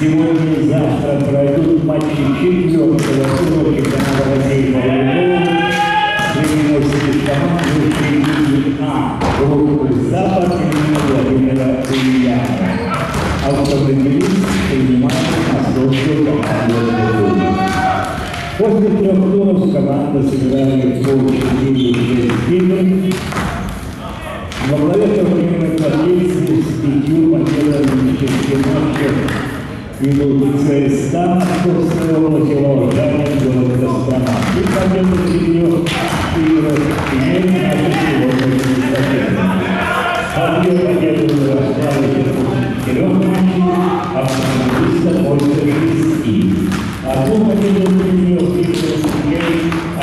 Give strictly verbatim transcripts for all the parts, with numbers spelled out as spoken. Сегодня и завтра пройдут матчи четвертого тура чемпионата России по волейболу среди восьми команд высшей лиги А группы «Запад» и «Владимира Ульянова». Автомобиль принимает московскую команду. После трех туров команда сыграли в полуфинале шесть игр. Во главе турнирной таблицы с пятью победами в шести матчах идут ЦСКА Московская область, Волжанин, город Кострома. И победа в четырех играх имеет на сегодняшний победу. А две победы уже остались в четырех матчах, а автомобилиста больше шести. Одну победу в четырех играх имеет, а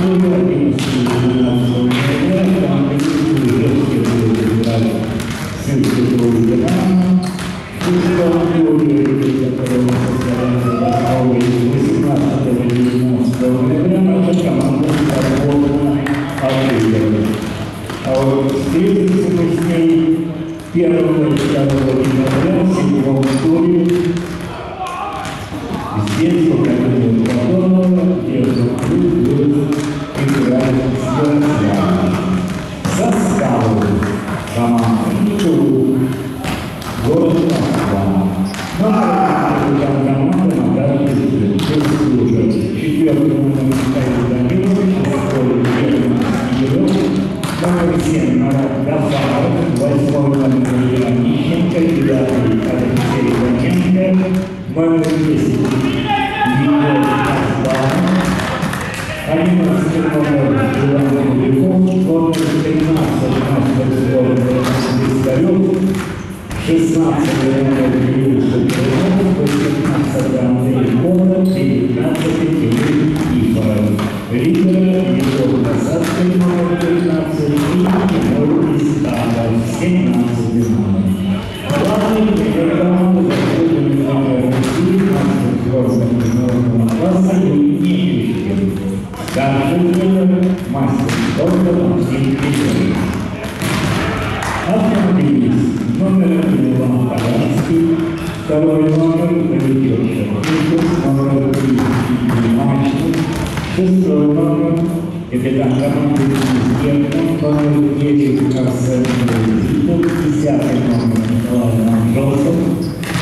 туре одиннадцатого двенадцатого ноября команды Ижевский будут играть с МТТУ «Динамо». В шестом туре, который состоялся в Ауле восемнадцатого девятнадцатого ноября, наша команда свободна от лидеров. А вот встретимся мы с ней первого и второго декабря в седьмом туре. Здесь по команде Платонова, где Жуклюк будет играть с Горожанами. Состав команды «Ижевск», город Москва. Наша команда Наталья Жуклюк. Четвертый номер Михаил Данилович, шестой Герман Кирилл, номер семь Марат Гафаров, восьмой номер Илья Мищенко, девятый Алексей Иваненко, номер десять Михаил Асланов, одиннадцатый номер Иван Куликов, номер тринадцать номер Бескарев, шестнадцатый номер Юрий Шепелев, восемнадцатый Андрей Ковалев, девятнадцатый Кирилл Кипаров. Лидеры Егор Касаткин номер тринадцать и Тимур Истамов, семнадцатый номер. Главный тренер команды заслуженный номер России, трансфер международного класса Юрий Нечищев. Старший тренер мастер спорта Максим Петрович. Автомобилист номер один Иван Поганский, второй номер Полетевший Курков, номер три Димашкин, шестой номер капитан команды Кирков, номер девять Карсен Резитов, десятый номер Николай Манжелков,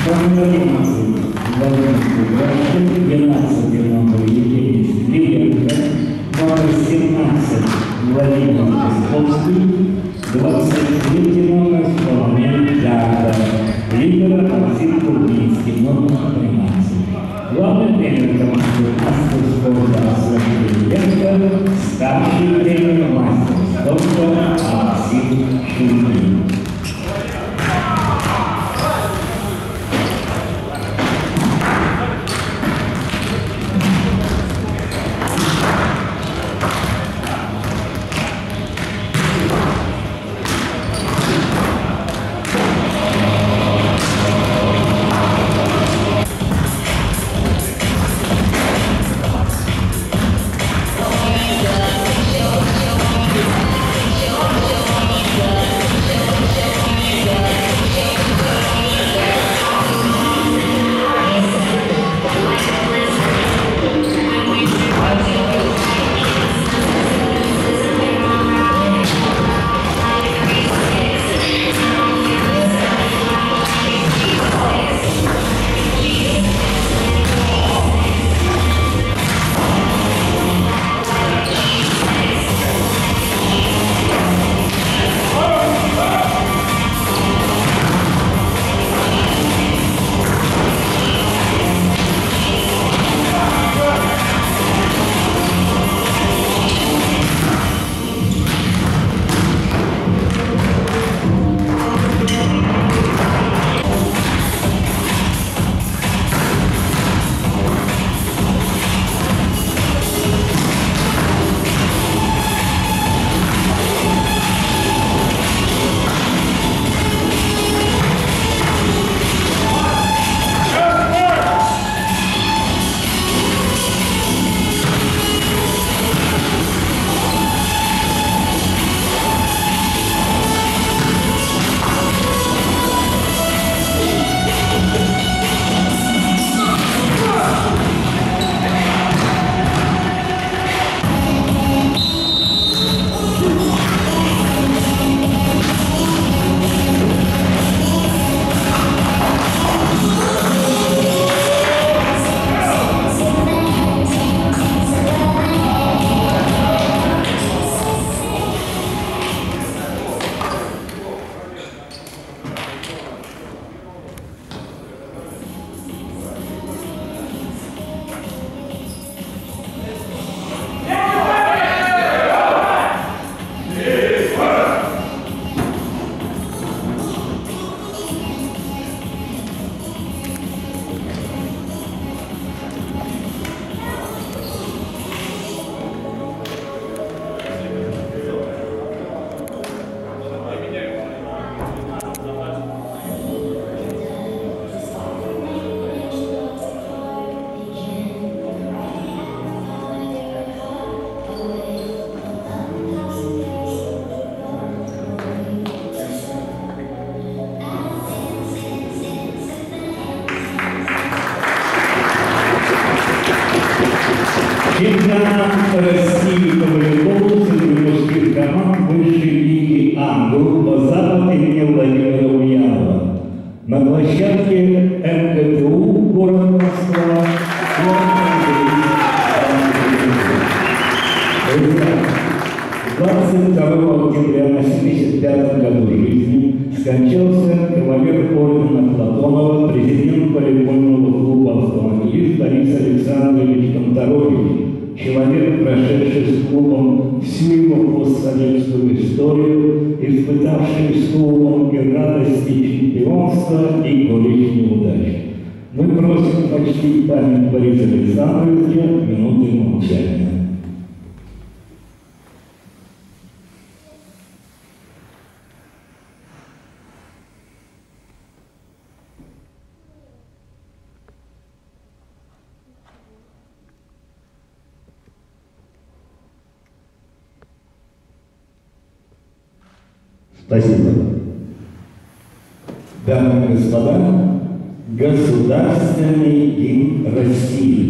номер одиннадцать Владимир Гращев, двенадцатый номер Евгений Стрелянко, номер семнадцать Владимир Московский, двадцать третий номер Соломин Дарда, лидер Максим Курбинский, номер тринадцать. Главный тренер команды «Мастер спорта» Арсений Ленко, старший тренер «Мастер спорта» Максим Шульгин. Thank you. двадцать второго октября тысяча девятьсот семьдесят пятого года жизни скончался командир ордена Платонова, президент полигонного клуба «Автомобилист» Борис Александрович Конторович, человек, прошедший с клубом всю его постсоветскую историю, испытавший с клубом и радость, и чемпионство, и горечь неудачи. Мы просим почтить память Бориса Александровича минуты молчания. Спасибо. Дамы и господа, Государственный день России.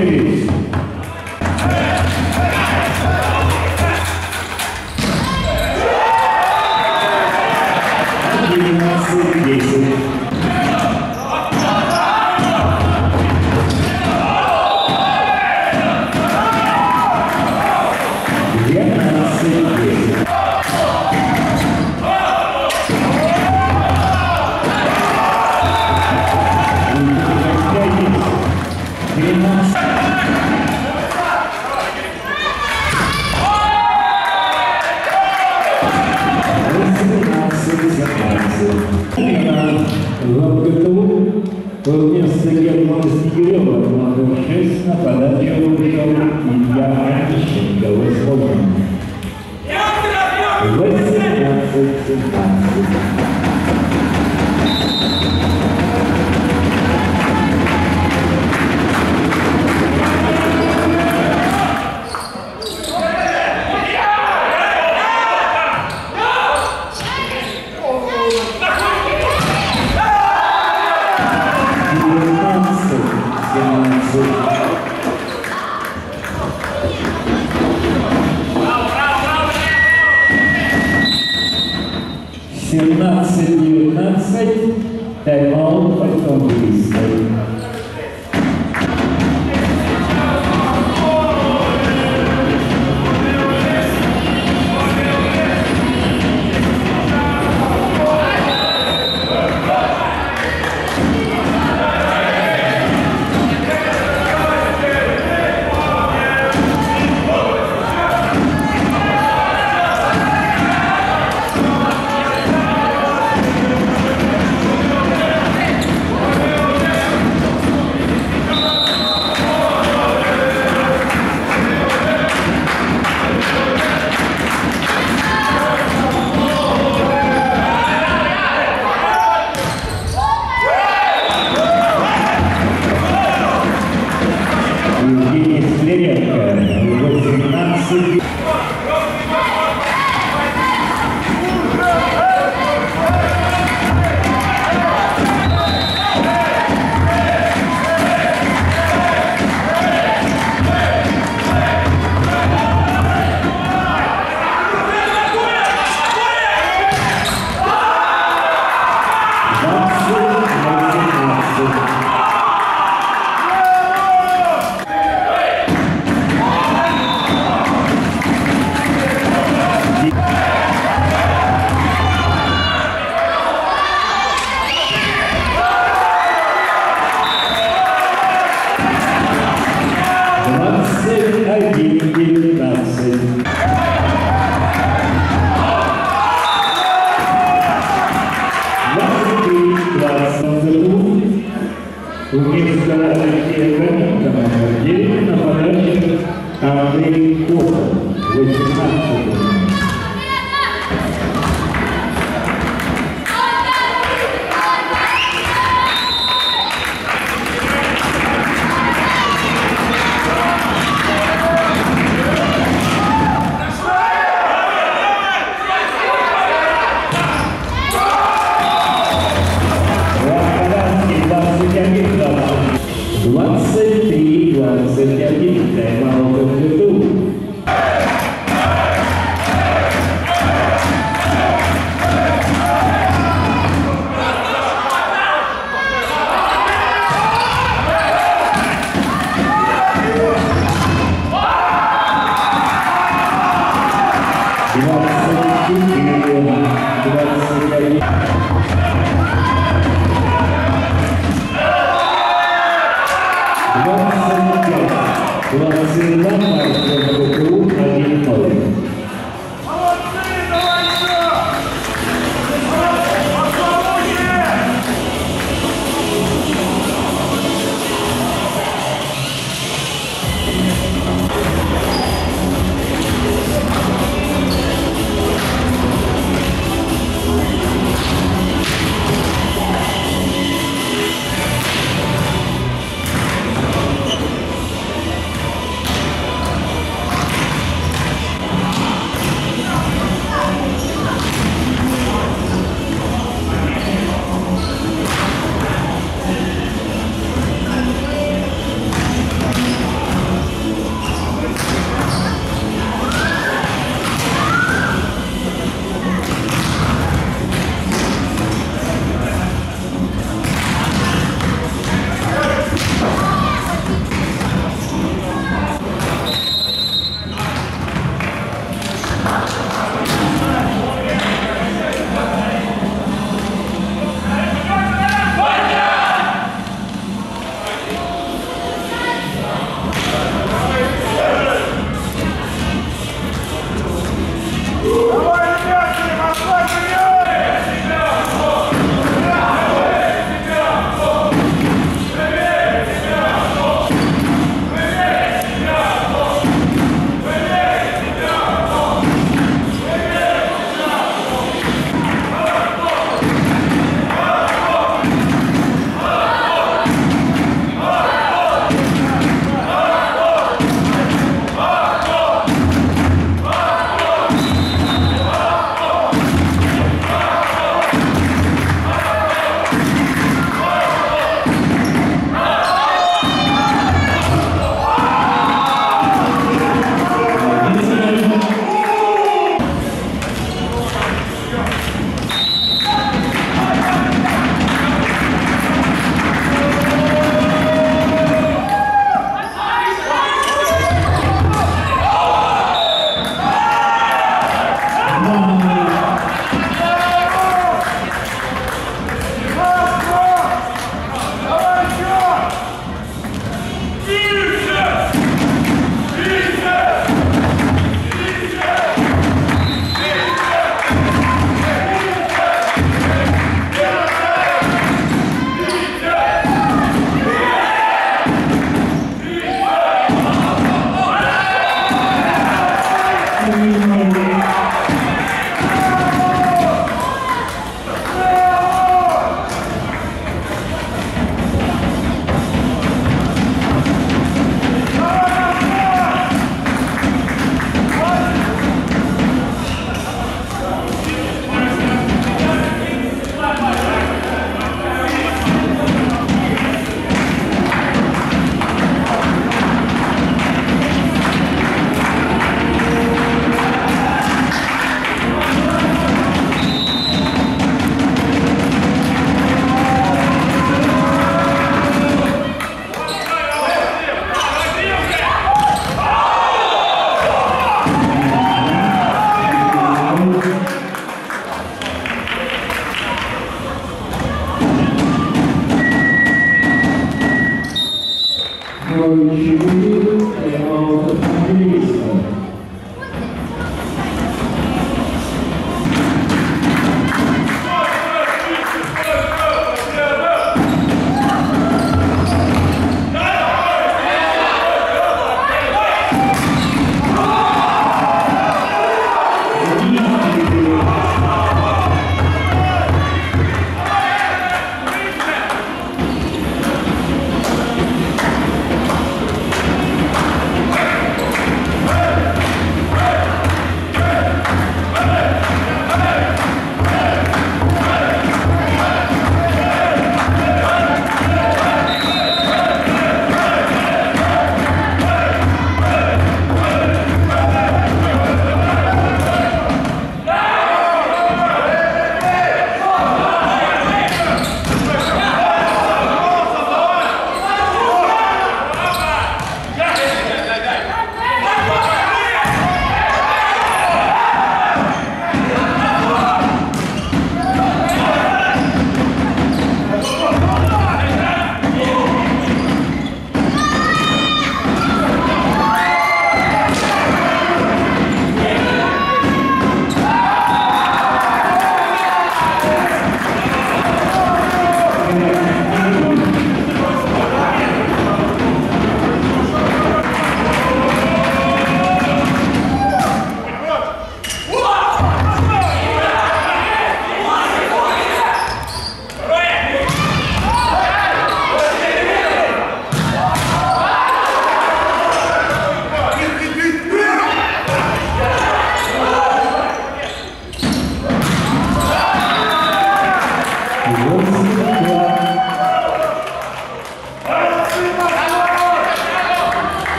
Антоневич. одиннадцать десять. В ГТУ вместо Германа Снегирева номер шесть нападатель вышел Илья Онищенко, восполнен. восемнадцать семнадцать. семнадцать девятнадцать, тайм-аут потом выставили.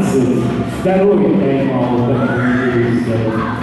finanze, da noi vengono dal punto di vista.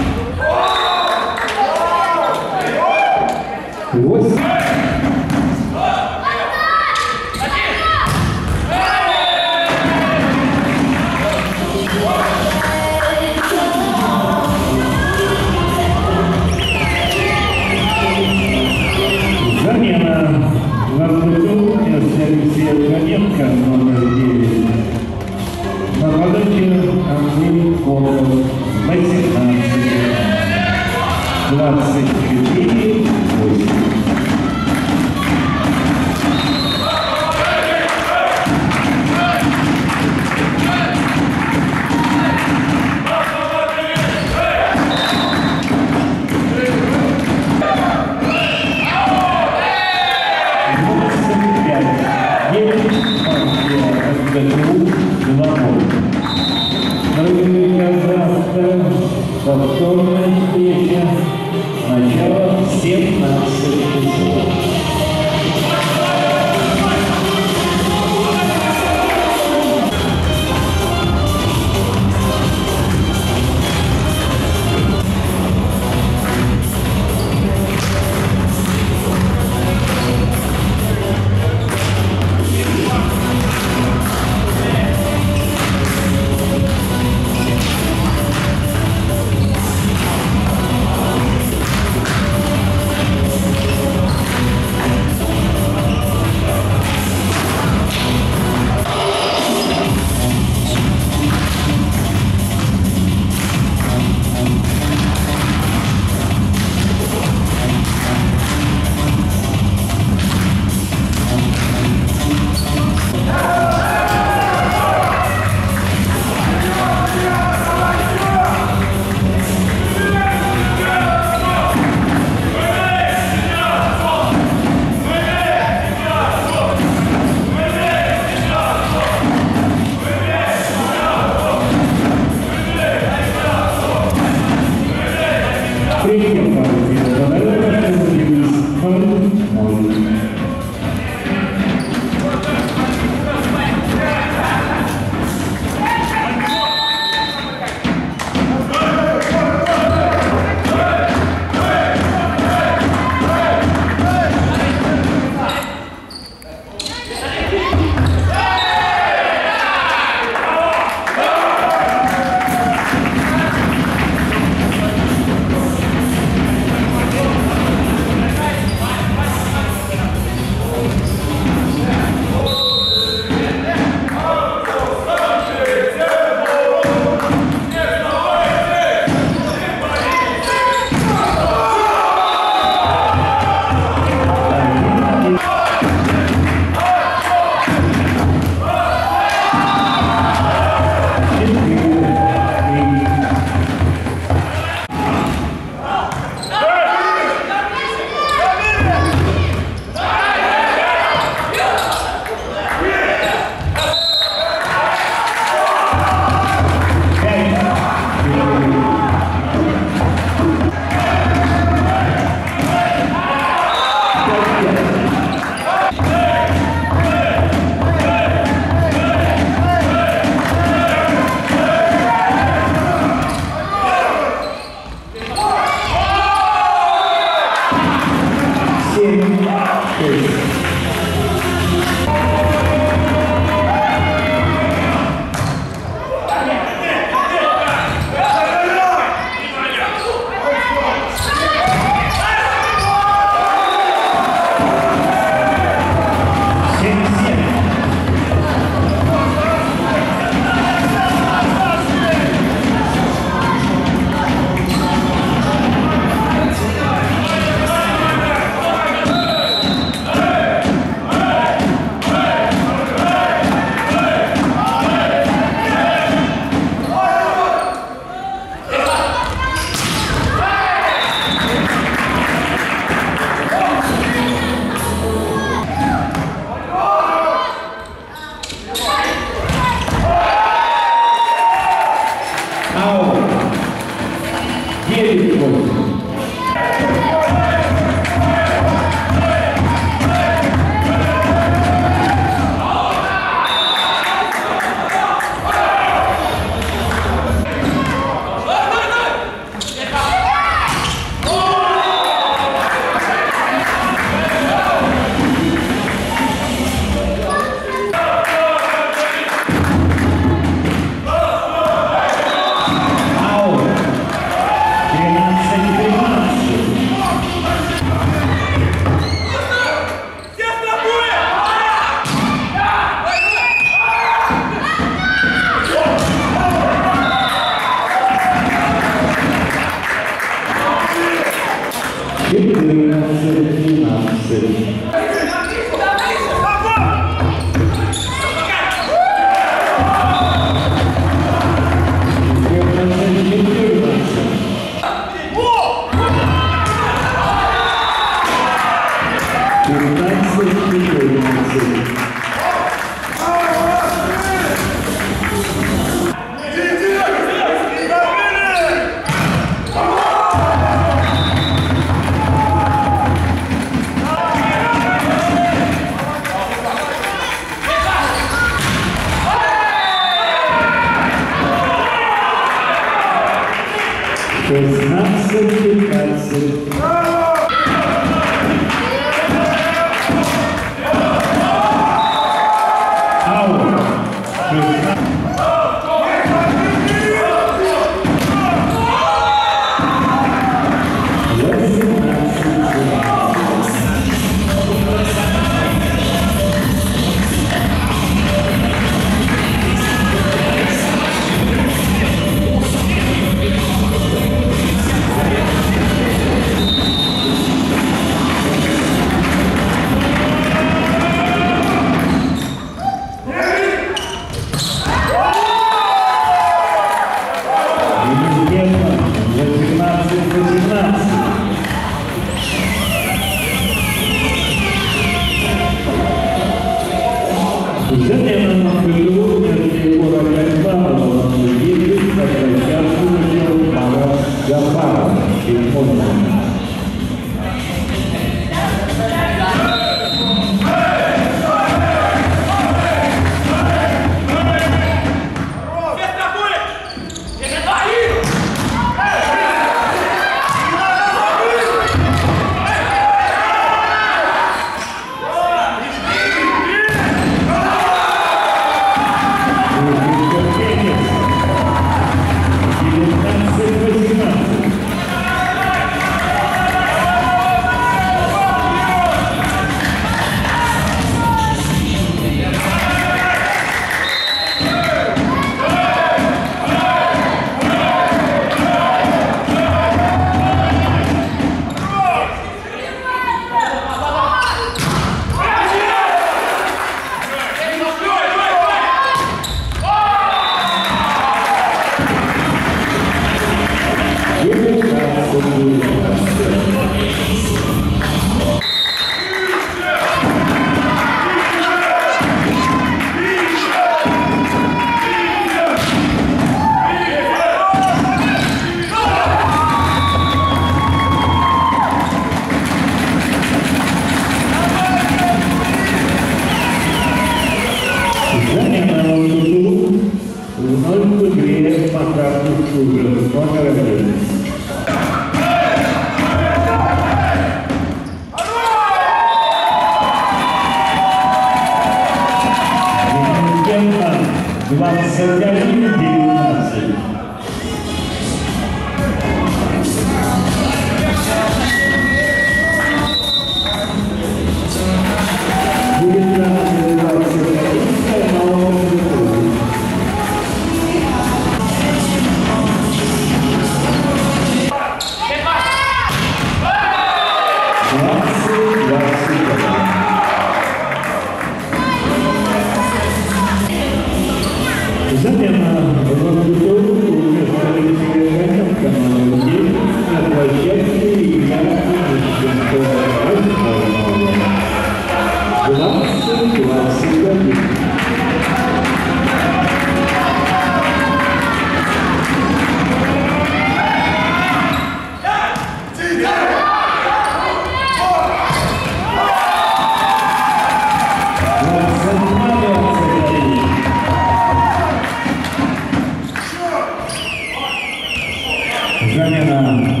Замена.